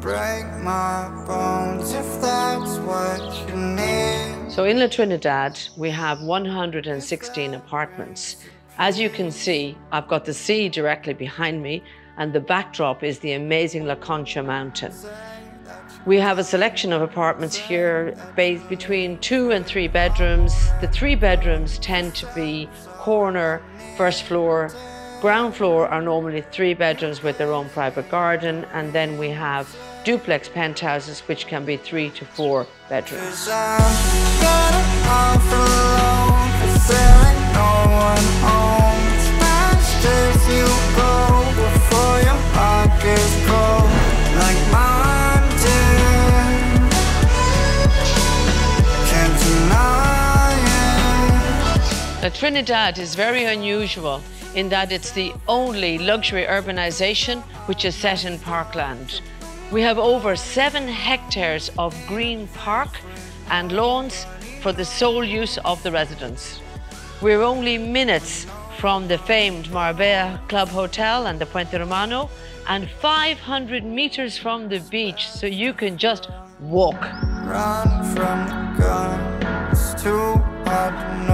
break my bones if that's what you need. So in La Trinidad, we have 116 apartments. As you can see, I've got the sea directly behind me, and the backdrop is the amazing La Concha mountain. We have a selection of apartments here based between 2 and 3 bedrooms. The 3 bedrooms tend to be corner, first floor. Ground floor are normally 3 bedrooms with their own private garden, and then we have duplex penthouses which can be 3 to 4 bedrooms. La Trinidad is very unusual in that it's the only luxury urbanization which is set in parkland. We have over 7 hectares of green park and lawns for the sole use of the residents. We're only minutes from the famed Marbella Club Hotel and the Puente Romano, and 500 meters from the beach, so you can just walk. Run from the guns, it's too hard to know.